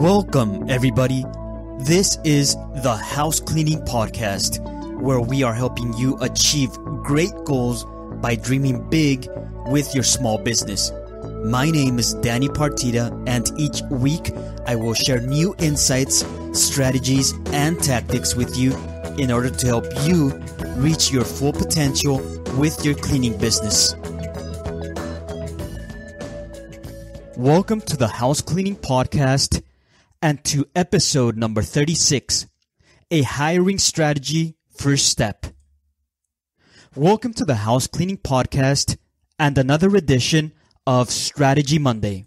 Welcome, everybody. This is the House Cleaning Podcast, where we are helping you achieve great goals by dreaming big with your small business. My name is Danny Partida, and each week I will share new insights, strategies, and tactics with you in order to help you reach your full potential with your cleaning business. Welcome to the House Cleaning Podcast. And to episode number 36, a hiring strategy first step. Welcome to the House Cleaning Podcast and another edition of Strategy Monday.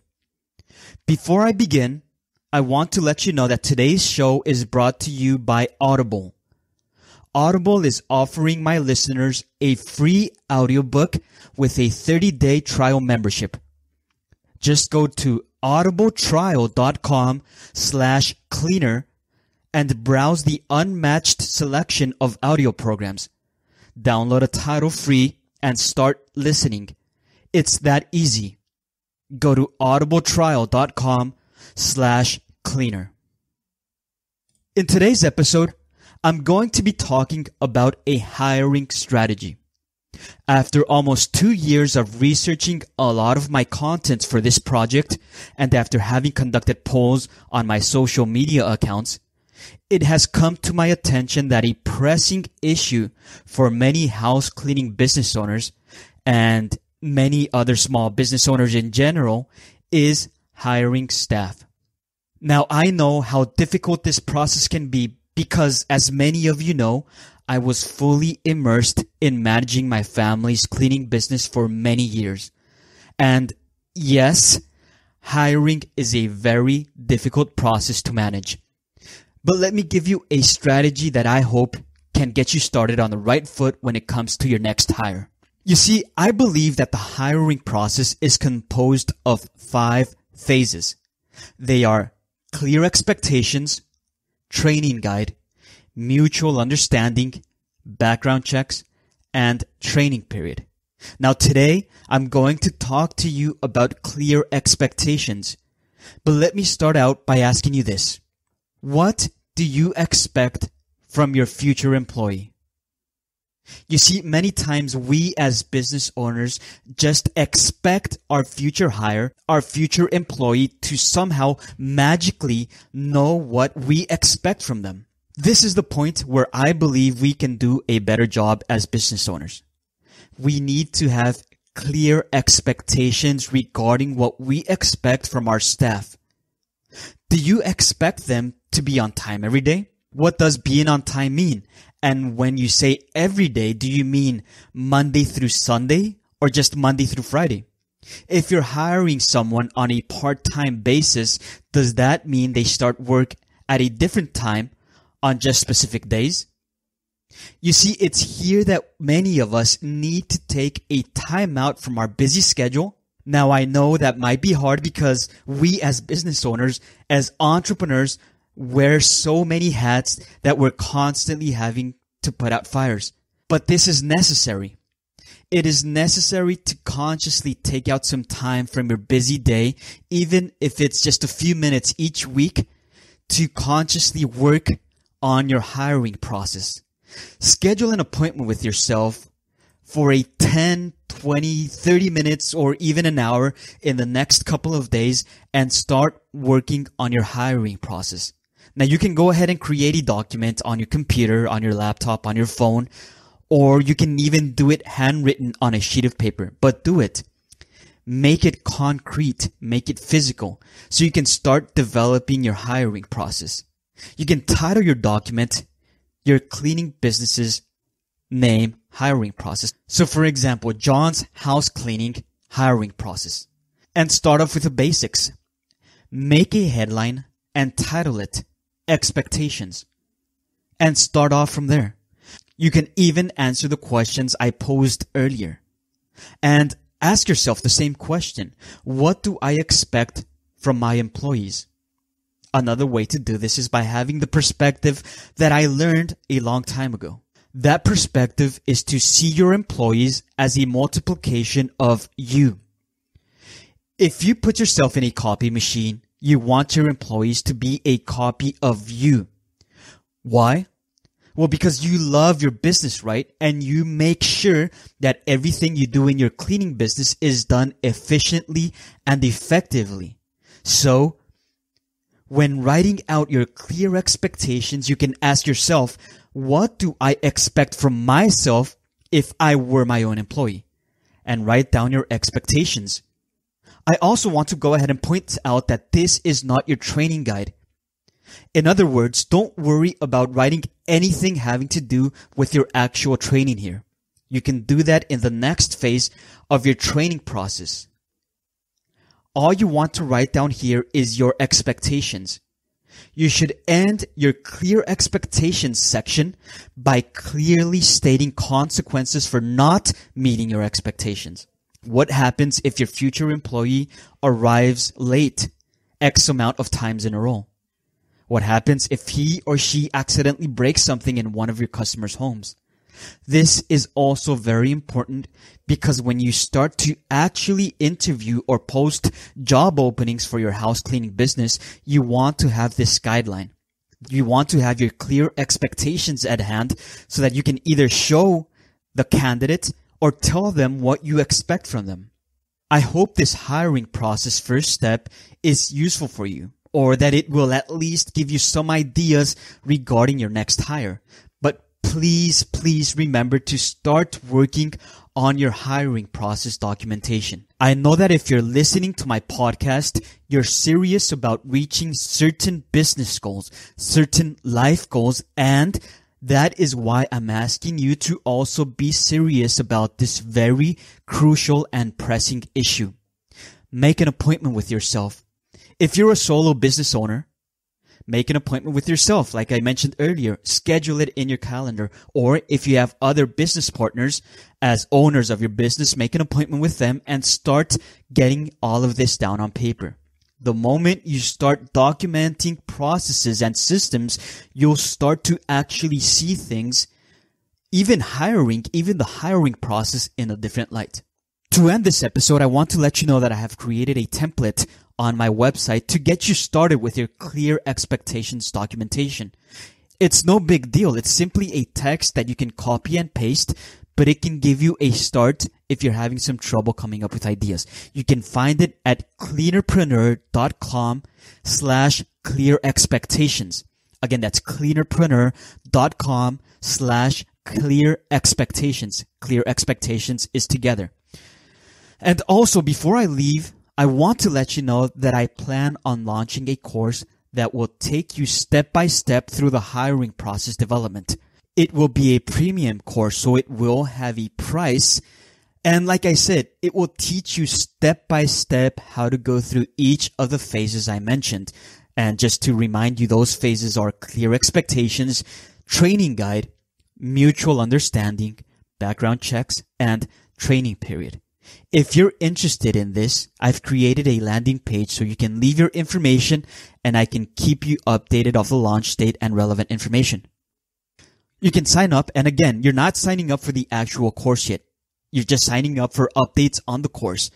Before I begin, I want to let you know that today's show is brought to you by Audible. Audible is offering my listeners a free audiobook with a 30-day trial membership. Just go to audibletrial.com/cleaner and browse the unmatched selection of audio programs. Download a title free and start listening. It's that easy. Go to audibletrial.com/cleaner. In today's episode, I'm going to be talking about a hiring strategy. After almost 2 years of researching a lot of my contents for this project, and after having conducted polls on my social media accounts, it has come to my attention that a pressing issue for many house cleaning business owners and many other small business owners in general is hiring staff. Now, I know how difficult this process can be because, as many of you know, I was fully immersed in managing my family's cleaning business for many years. And yes, hiring is a very difficult process to manage. But let me give you a strategy that I hope can get you started on the right foot when it comes to your next hire. You see, I believe that the hiring process is composed of 5 phases. They are clear expectations, training guide, mutual understanding, background checks, and training period. Now today, I'm going to talk to you about clear expectations. But let me start out by asking you this. What do you expect from your future employee? You see, many times we as business owners just expect our future hire, our future employee to somehow magically know what we expect from them. This is the point where I believe we can do a better job as business owners. We need to have clear expectations regarding what we expect from our staff. Do you expect them to be on time every day? What does being on time mean? And when you say every day, do you mean Monday through Sunday or just Monday through Friday? If you're hiring someone on a part-time basis, does that mean they start work at a different time on just specific days? You see, it's here that many of us need to take a time out from our busy schedule. Now, I know that might be hard because we as business owners, as entrepreneurs, wear so many hats that we're constantly having to put out fires. But this is necessary. It is necessary to consciously take out some time from your busy day, even if it's just a few minutes each week, to consciously work on your hiring process. Schedule an appointment with yourself for a 10, 20, 30 minutes, or even an hour in the next couple of days and start working on your hiring process. Now, you can go ahead and create a document on your computer, on your laptop, on your phone, or you can even do it handwritten on a sheet of paper, but do it. Make it concrete, make it physical, so you can start developing your hiring process. You can title your document your cleaning business's name hiring process. So for example, John's house cleaning hiring process. And start off with the basics. Make a headline and title it expectations. And start off from there. You can even answer the questions I posed earlier. And ask yourself the same question. What do I expect from my employees? Another way to do this is by having the perspective that I learned a long time ago. That perspective is to see your employees as a multiplication of you. If you put yourself in a copy machine, you want your employees to be a copy of you. Why? Well, because you love your business, right? And you make sure that everything you do in your cleaning business is done efficiently and effectively. So, when writing out your clear expectations, you can ask yourself, what do I expect from myself if I were my own employee? And write down your expectations. I also want to go ahead and point out that this is not your training guide. In other words, don't worry about writing anything having to do with your actual training here. You can do that in the next phase of your training process. All you want to write down here is your expectations. You should end your clear expectations section by clearly stating consequences for not meeting your expectations. What happens if your future employee arrives late X amount of times in a row? What happens if he or she accidentally breaks something in one of your customers' homes? This is also very important because when you start to actually interview or post job openings for your house cleaning business, you want to have this guideline. You want to have your clear expectations at hand so that you can either show the candidate or tell them what you expect from them. I hope this hiring process first step is useful for you, or that it will at least give you some ideas regarding your next hire. But please remember to start working on your hiring process documentation. I know that if you're listening to my podcast, you're serious about reaching certain business goals, certain life goals, and that is why I'm asking you to also be serious about this very crucial and pressing issue. Make an appointment with yourself. If you're a solo business owner, make an appointment with yourself. Like I mentioned earlier, schedule it in your calendar. Or if you have other business partners as owners of your business, make an appointment with them and start getting all of this down on paper. The moment you start documenting processes and systems, you'll start to actually see things, even the hiring process, in a different light. To end this episode, I want to let you know that I have created a template on my website to get you started with your clear expectations documentation. It's no big deal. It's simply a text that you can copy and paste, but it can give you a start if you're having some trouble coming up with ideas. You can find it at cleanerpreneur.com/clear expectations. Again, that's cleanerpreneur.com/clear expectations. Clear expectations is together. And also, before I leave, I want to let you know that I plan on launching a course that will take you step by step through the hiring process development. It will be a premium course, so it will have a price. And like I said, it will teach you step by step how to go through each of the phases I mentioned. And just to remind you, those phases are clear expectations, training guide, mutual understanding, background checks, and training period. If you're interested in this, I've created a landing page so you can leave your information and I can keep you updated of the launch date and relevant information. You can sign up, and again, you're not signing up for the actual course yet. You're just signing up for updates on the course.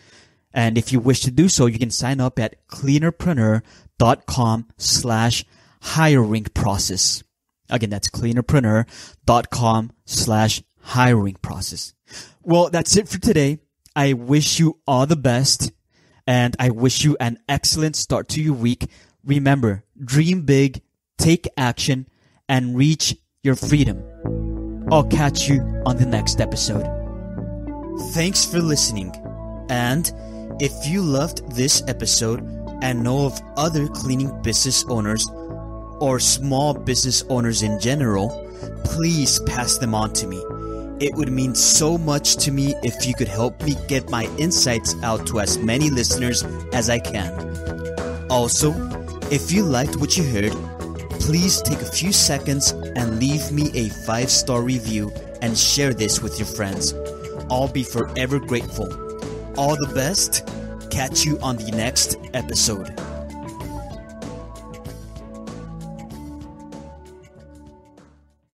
And if you wish to do so, you can sign up at cleanerpreneur.com/hiring process. Again, that's cleanerpreneur.com/hiring process. Well, that's it for today. I wish you all the best, and I wish you an excellent start to your week. Remember, dream big, take action, and reach your freedom. I'll catch you on the next episode. Thanks for listening. And if you loved this episode and know of other cleaning business owners or small business owners in general, please pass them on to me. It would mean so much to me if you could help me get my insights out to as many listeners as I can. Also, if you liked what you heard, please take a few seconds and leave me a 5-star review and share this with your friends. I'll be forever grateful. All the best. Catch you on the next episode.